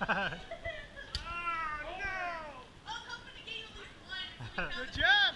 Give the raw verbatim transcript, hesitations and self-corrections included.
Oh, no! Good job!